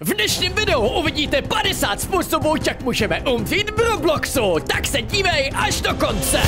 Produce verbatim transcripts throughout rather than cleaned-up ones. V dnešním videu uvidíte padesát způsobů, jak můžeme umřít v Robloxu, tak se dívej až do konce.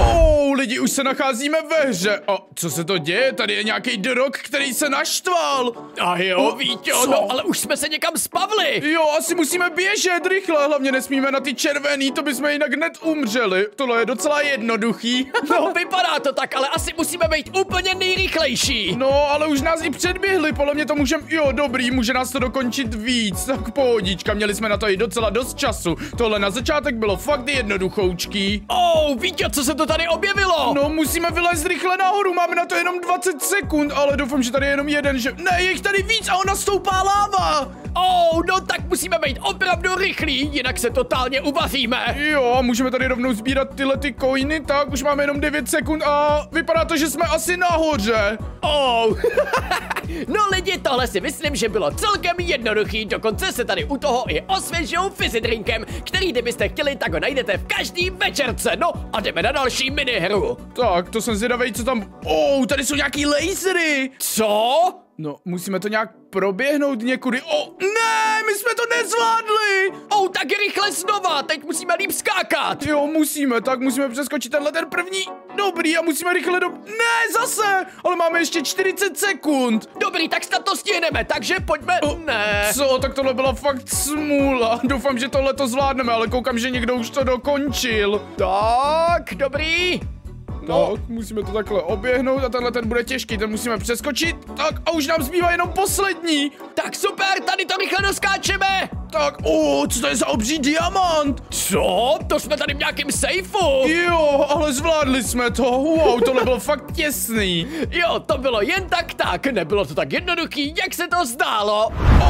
Oh, lidi, už se nacházíme ve hře. A co se to děje? Tady je nějaký drog, který se naštval. A jo, víte, no, ale už jsme se někam spavli. Jo, asi musíme běžet rychle, hlavně nesmíme na ty červený, to bychom jinak hned umřeli. Tohle je docela jednoduchý. No, vypadá to tak, ale asi musíme být úplně nejrychlejší. No, ale už nás i předběhli, podle mě to můžeme. Jo, dobrý, může nás to dokončit víc. Tak pohodička, měli jsme na to i docela dost času. Tohle na začátek bylo fakt jednoduchoučký. Oh, víte, co se to tady objevilo? No, musíme vylézt rychle nahoru, máme na to jenom dvacet sekund, ale doufám, že tady je jenom jeden, že... Ne, je jich tady víc a ona stoupá láva. Oh, no tak musíme být opravdu rychlí, jinak se totálně uvaříme. Jo, můžeme tady rovnou sbírat tyhle ty coiny, tak už máme jenom devět sekund a vypadá to, že jsme asi nahoře. Oh. No lidi, tohle si myslím, že bylo celkem jednoduchý, dokonce se tady u toho i osvěžou fizidrinkem, který kdybyste chtěli, tak ho najdete v každý večerce. No a jdeme na další minihru. Tak, to jsem zvědavej, co tam... Oh, tady jsou nějaký lasery. Co? No, musíme to nějak proběhnout někudy. Oh, ne, my jsme to nezvládli. Oh, tak rychle znova, teď musíme líp skákat. Jo, musíme, tak musíme přeskočit tenhle ten první. Dobrý, a musíme rychle do... Ne, zase, ale máme ještě čtyřicet sekund. Dobrý, tak snad to stihneme, takže pojďme... Oh, ne. Co, tak tohle byla fakt smůla. Doufám, že tohle to zvládneme, ale koukám, že někdo už to dokončil. Tak, dobrý. No. Tak, musíme to takhle oběhnout a tenhle ten bude těžký, ten musíme přeskočit. Tak a už nám zbývá jenom poslední. Tak super, tady to rychle doskáčeme. Tak, o, co to je za obří diamant? Co? To jsme tady v nějakém sejfu. Jo, ale zvládli jsme to. Wow, tohle bylo fakt těsný. Jo, to bylo jen tak tak. Nebylo to tak jednoduchý, jak se to zdálo.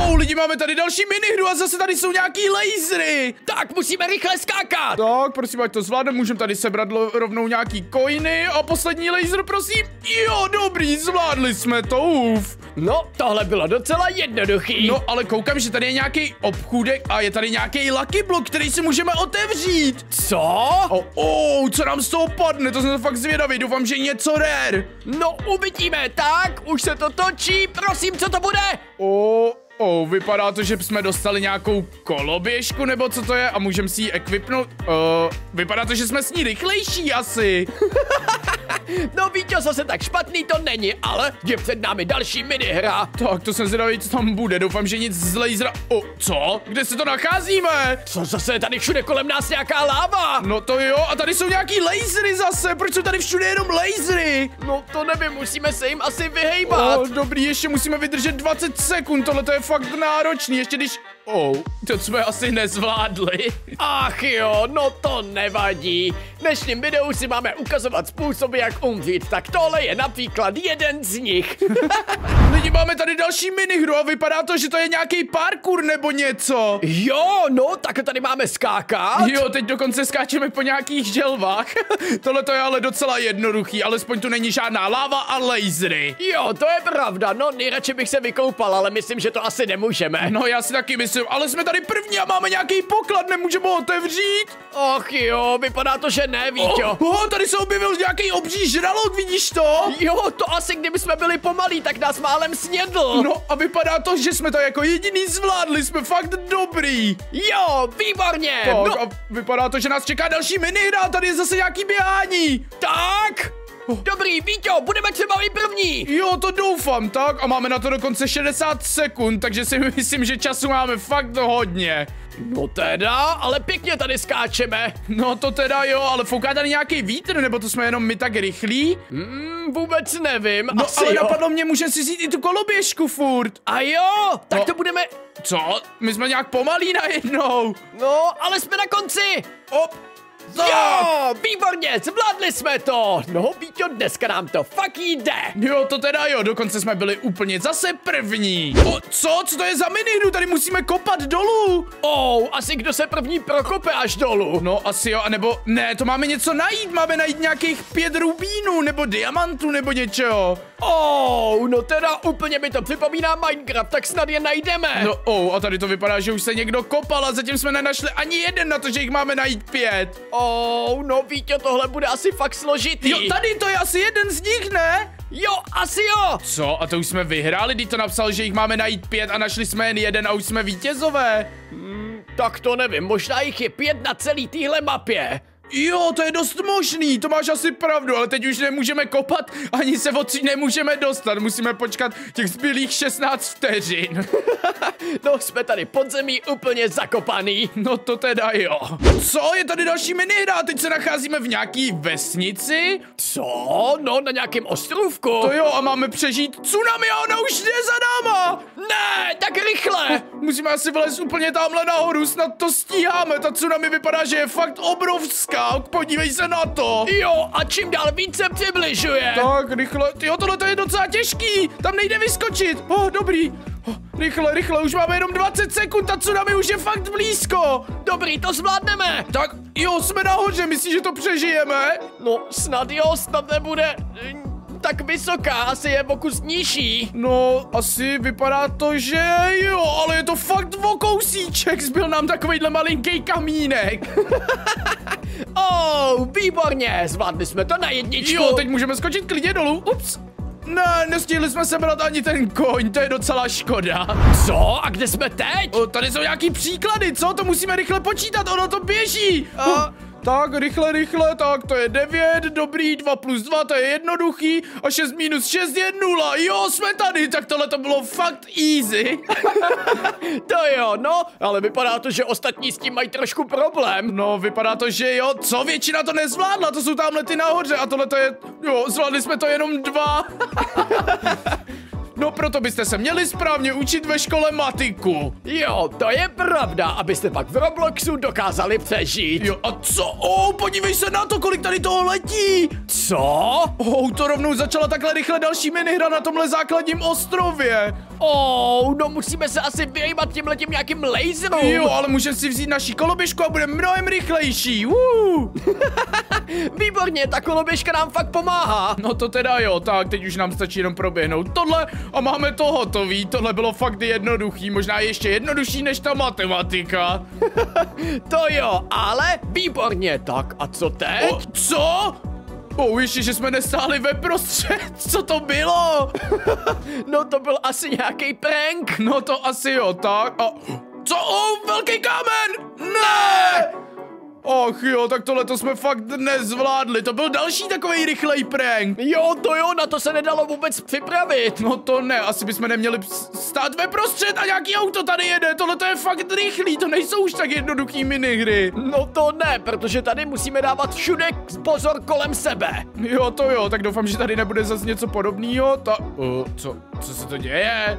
O, lidi, máme tady další minihru a zase tady jsou nějaký lasery. Tak, musíme rychle skákat. Tak, prosím, ať to zvládneme. Můžeme tady sebrat rovnou nějaký coiny a poslední laser, prosím. Jo, dobrý, zvládli jsme to. Uf. No, tohle bylo docela jednoduchý. No, ale koukám, že tady je nějaký obchůd. A je tady nějaký lucky block, který si můžeme otevřít. Co? Oh, oh, co nám z toho padne? To jsem fakt zvědavý. Doufám, že něco rare. No, uvidíme. Tak, už se to točí. Prosím, co to bude? Oh, oh, vypadá to, že jsme dostali nějakou koloběžku, nebo co to je? A můžeme si ji equipnout. Uh, vypadá to, že jsme s ní rychlejší asi. No víte, zase tak špatný to není, ale je před námi další minihra. Tak to jsem zvědavý, co tam bude, doufám, že nic z lasera... O, co? Kde se to nacházíme? Co zase je tady všude kolem nás nějaká láva? No to jo, a tady jsou nějaký lasery zase, proč jsou tady všude jenom lasery? No to nevím, musíme se jim asi vyhejbat. O, dobrý, ještě musíme vydržet dvacet sekund, tohle to je fakt náročný, ještě když... Oh, to jsme asi nezvládli. Ach jo, no to nevadí. V dnešním videu si máme ukazovat způsoby, jak umřít. Tak tohle je například jeden z nich. Lidi, máme tady další minihru a vypadá to, že to je nějaký parkour nebo něco. Jo, no, tak tady máme skákat. Jo, teď dokonce skáčeme po nějakých želvách. Tohle to je ale docela jednoduchý, alespoň tu není žádná láva a lasery. Jo, to je pravda, no nejradši bych se vykoupal, ale myslím, že to asi nemůžeme. No já si taky myslím. Ale jsme tady první a máme nějaký poklad, nemůžeme ho otevřít. Och jo, vypadá to, že ne, Víťo. Oh, oh, tady se objevil nějaký obří žralok, vidíš to? Jo, to asi kdyby jsme byli pomalí, tak nás málem snědl. No a vypadá to, že jsme to jako jediný zvládli, jsme fakt dobrý. Jo, výborně. Tak, no. A vypadá to, že nás čeká další minihra, tady je zase nějaký běhání. Tak... Dobrý, Víťo, budeme třeba i první. Jo, to doufám, tak? A máme na to dokonce šedesát sekund, takže si myslím, že času máme fakt hodně. No teda, ale pěkně tady skáčeme. No to teda jo, ale fouká tady nějaký vítr, nebo to jsme jenom my tak rychlí? Mm, vůbec nevím, no, asi ale jo. Napadlo mě, můžeme si vzít i tu koloběžku furt. A jo, tak no. To budeme... Co? My jsme nějak pomalí najednou. No, ale jsme na konci. Op. Tak. Jo, výborně, zvládli jsme to. No, Víťo, dneska nám to fakt jde. Jo, to teda jo, dokonce jsme byli úplně zase první. O, co? Co to je za minihru? Tady musíme kopat dolů. Oh, asi kdo se první prokope až dolů. No, asi jo, anebo ne, to máme něco najít. Máme najít nějakých pět rubínů, nebo diamantů, nebo něčeho. Oh, no teda úplně mi to připomíná Minecraft, tak snad je najdeme. No, oh, a tady to vypadá, že už se někdo kopal a zatím jsme nenašli ani jeden na to, že jich máme najít pět. Oh, no Víťo, tohle bude asi fakt složitý. Jo, tady to je asi jeden z nich, ne? Jo, asi jo. Co? A to už jsme vyhráli, když to napsal, že jich máme najít pět a našli jsme jen jeden a už jsme vítězové. Hmm, tak to nevím, možná jich je pět na celý téhle mapě. Jo, to je dost možný, to máš asi pravdu, ale teď už nemůžeme kopat, ani se odsud nemůžeme dostat, musíme počkat těch zbylých šestnáct vteřin. No, jsme tady pod zemí úplně zakopaný. No to teda jo. Co? Je tady další minihra, teď se nacházíme v nějaký vesnici? Co? No, na nějakém ostrovku. To jo, a máme přežít tsunami a ona už jde za náma. Ne, tak rychle. Musíme asi vylézt úplně tamhle nahoru, snad to stíháme, ta tsunami vypadá, že je fakt obrovská. Podívej se na to. Jo, a čím dál víc se přibližuje. Tak, rychle. Jo, tohle je docela těžký. Tam nejde vyskočit. Oh, dobrý. Oh, rychle, rychle. Už máme jenom dvacet sekund a tsunami už je fakt blízko. Dobrý, to zvládneme. Tak, jo, jsme nahoře. Myslíš, že to přežijeme? No, snad jo, snad nebude tak vysoká, asi je pokus nižší. No, asi vypadá to, že jo, ale je to fakt vokousíček, zbyl nám takovýhle malinký kamínek. Oh, výborně, zvládli jsme to na jedničku. Jo, teď můžeme skočit klidně dolů, ups. Ne, nestihli jsme sebrat ani ten koň, to je docela škoda. Co? A kde jsme teď? O, tady jsou nějaký příklady, co? To musíme rychle počítat, ono to běží. A... Uh. Tak, rychle, rychle, tak to je devět, dobrý, dva plus dva, to je jednoduchý a šest minus šest je nula, jo, jsme tady, tak tohle to bylo fakt easy. To jo, no, ale vypadá to, že ostatní s tím mají trošku problém. No, vypadá to, že jo, co, většina to nezvládla, to jsou tamhle ty nahoře a tohle to je, jo, zvládli jsme to jenom dva. No proto byste se měli správně učit ve škole matiku. Jo, to je pravda, abyste pak v Robloxu dokázali přežít. Jo, a co? O, podívej se na to, kolik tady toho letí. Co? O, to rovnou začala takhle rychle další minihra na tomhle základním ostrově. O, no musíme se asi vyhýbat tímhletím nějakým laserům. Jo, ale můžeme si vzít naši koloběžku a bude mnohem rychlejší. Výborně, ta koloběžka nám fakt pomáhá. No to teda jo, tak teď už nám stačí jenom proběhnout tohle a máme to hotový, tohle bylo fakt jednoduchý, možná ještě jednodušší než ta matematika. To jo, ale výborně, tak a co teď? O, co? O, ještě, že jsme nestáli ve prostřed, co to bylo? No to byl asi nějaký prank. No to asi jo, tak a... Co? O, velký kámen! Ne! Ach jo, tak tohleto jsme fakt nezvládli, to byl další takovej rychlej prank. Jo, to jo, na to se nedalo vůbec připravit. No to ne, asi bychom neměli stát ve prostřed a nějaký auto tady jede, tohleto je fakt rychlý, to nejsou už tak jednoduchý minihry. No to ne, protože tady musíme dávat všude pozor kolem sebe. Jo, to jo, tak doufám, že tady nebude zase něco podobného. Ta... Uh, co, co se to děje?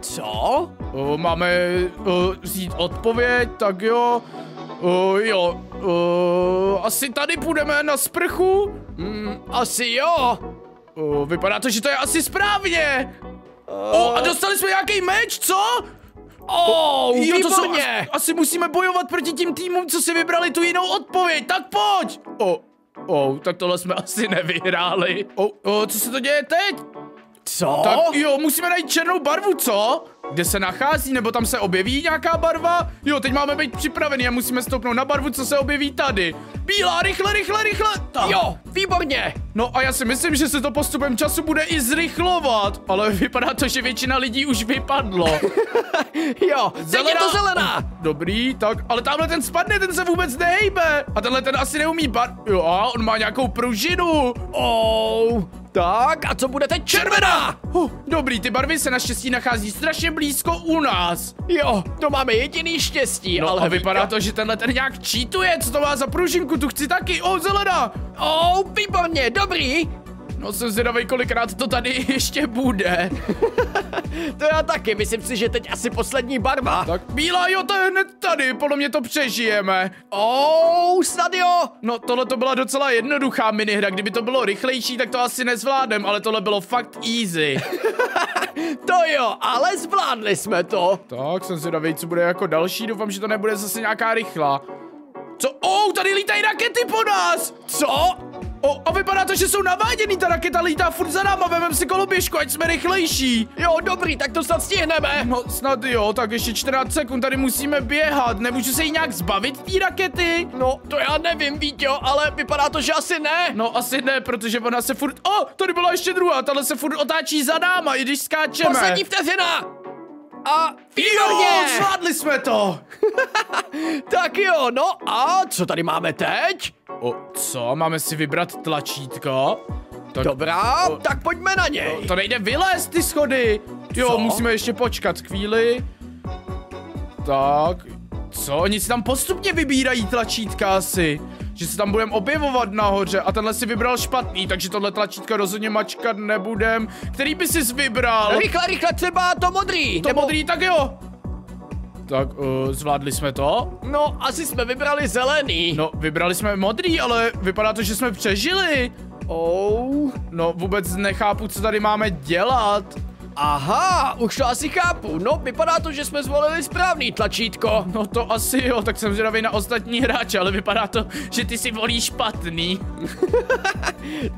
Co? Uh, máme uh, vzít odpověď, tak jo. Uh, jo, uh, asi tady půjdeme na sprchu? Mm, asi jo. Uh, vypadá to, že to je asi správně. Uh... Oh, a dostali jsme nějaký meč, co? Oh, jo, to jsou, asi, asi musíme bojovat proti tím týmům, co si vybrali tu jinou odpověď, tak pojď. Oh, oh, tak tohle jsme asi nevyhráli. Oh, oh, co se to děje teď? Co? Tak jo, musíme najít černou barvu, co? Kde se nachází, nebo tam se objeví nějaká barva? Jo, teď máme být připravený a musíme stoupnout na barvu, co se objeví tady. Bílá, rychle, rychle, rychle. Tak. Jo, výborně. No a já si myslím, že se to postupem času bude i zrychlovat. Ale vypadá to, že většina lidí už vypadlo. Jo, teď je to zelená. Dobrý, tak, ale tamhle ten spadne, ten se vůbec nehejbe. A tenhle ten asi neumí bar... Jo, a on má nějakou pružinu. Oh. Tak, a co bude teď? Červená! Uh, dobrý, ty barvy se naštěstí nachází strašně blízko u nás. Jo, to máme jediný štěstí, no, ale vypadá to, že tenhle ten nějak cheatuje. Co to má za pružinku? Tu chci taky. O, oh, zelená! O, oh, výborně, dobrý. No jsem zvědavej, kolikrát to tady ještě bude. To já taky, myslím si, že teď asi poslední barva. Tak bílá, jo, to je hned tady, podle mě to přežijeme. Ou, snad jo. No tohle to byla docela jednoduchá minihra, kdyby to bylo rychlejší, tak to asi nezvládnem, ale tohle bylo fakt easy. To jo, ale zvládli jsme to. Tak jsem zvědavej, co bude jako další, doufám, že to nebude zase nějaká rychlá. Co? Ou, tady lítají rakety po nás. Co? O, a vypadá to, že jsou naváděný, ta raketa lítá furt za náma, vemem si koloběžku, ať jsme rychlejší. Jo, dobrý, tak to snad stihneme. No, snad jo, tak ještě čtrnáct sekund, tady musíme běhat. Nemůžu se jí nějak zbavit té rakety? No, to já nevím, Víťo, ale vypadá to, že asi ne. No, asi ne, protože ona se furt... O, tady byla ještě druhá, tahle se furt otáčí za náma, i když skáčeme. Poslední vteřina. A výborně! Zvládli jsme to! Tak jo, no a co tady máme teď? O, co? Máme si vybrat tlačítko? Tak, Dobrá, o, tak pojďme na něj. O, to nejde vylézt ty schody. Jo, co? Musíme ještě počkat chvíli. Tak, co? Oni si tam postupně vybírají tlačítka asi. Že se tam budeme objevovat nahoře a tenhle si vybral špatný, takže tohle tlačítko rozhodně mačkat nebudem. Který by sis vybral? Rychle, rychle, třeba to modrý. To nebo... modrý, tak jo. Tak, uh, zvládli jsme to. No, asi jsme vybrali zelený. No, vybrali jsme modrý, ale vypadá to, že jsme přežili. Oh. No, vůbec nechápu, co tady máme dělat. Aha, už to asi chápu. No, vypadá to, že jsme zvolili správný tlačítko. No to asi jo, tak jsem zvědavý na ostatní hráče, ale vypadá to, že ty si volíš špatný.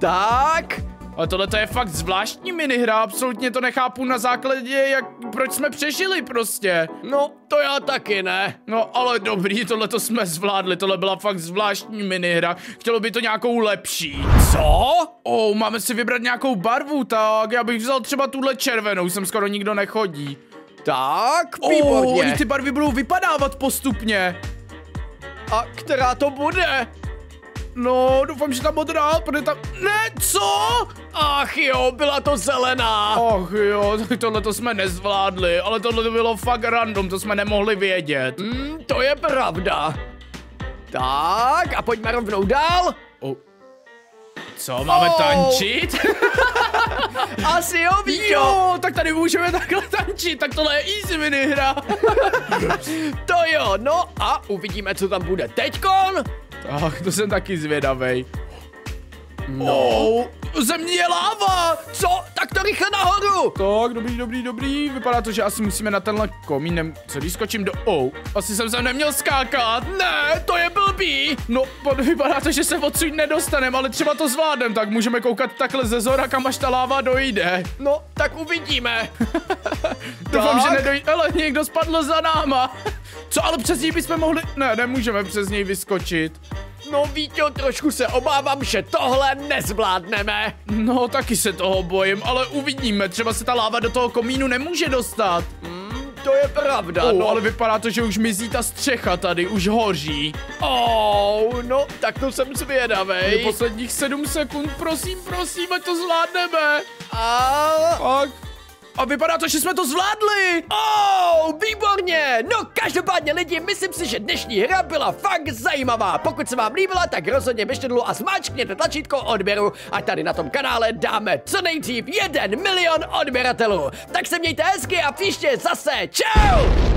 Tak. Ale tohle to je fakt zvláštní minihra, absolutně to nechápu na základě, jak, proč jsme přežili prostě. No, to já taky ne. No, ale dobrý, tohle to jsme zvládli, tohle byla fakt zvláštní minihra. Chtělo by to nějakou lepší. Co? Oh, máme si vybrat nějakou barvu, tak já bych vzal třeba tuhle červenou, sem skoro nikdo nechodí. Tak, výborně. Oh, oni ty barvy budou vypadávat postupně. A která to bude? No, doufám, že tam modrá, protože tam... Ne, co? Ach jo, byla to zelená. Ach jo, tak tohle to jsme nezvládli, ale tohle to bylo fakt random, to jsme nemohli vědět. Mm, to je pravda. Tak, a pojďme rovnou dál. Oh. Co, máme oh. tančit? Asi jo, Víťo. Jo, tak tady můžeme takhle tančit, tak tohle je easy minihra. To jo, no a uvidíme, co tam bude teďkon. Ach, to jsem taky zvědavej. No. Oh, země je láva! Co? Tak to rychle nahoru! Tak, dobrý, dobrý, dobrý. Vypadá to, že asi musíme na tenhle komín. Co když skočím do... Oh, asi jsem sem neměl skákat. Ne, to je blbý! No, vypadá to, že se odsud nedostaneme, ale třeba to zvládnem. Tak můžeme koukat takhle ze zora, kam až ta láva dojde. No, tak uvidíme. Doufám, že nedojde. Ale někdo spadl za náma. Co, ale přes něj bychom mohli... Ne, nemůžeme přes něj vyskočit. No, Víťo, trošku se obávám, že tohle nezvládneme. No, taky se toho bojím, ale uvidíme. Třeba se ta láva do toho komínu nemůže dostat. Mm, to je pravda, oh, no. Ale vypadá to, že už mizí ta střecha tady, už hoří. Oh, no, tak to jsem zvědavej. Do posledních sedm sekund, prosím, prosím, ať to zvládneme. A... Pak... A vypadá to, že jsme to zvládli. Oh, výborně. No každopádně lidi, myslím si, že dnešní hra byla fakt zajímavá. Pokud se vám líbila, tak rozhodně běžte dolů a zmáčkněte tlačítko odběru. A tady na tom kanále dáme co nejdřív jeden milion odběratelů. Tak se mějte hezky a příště zase. Čau!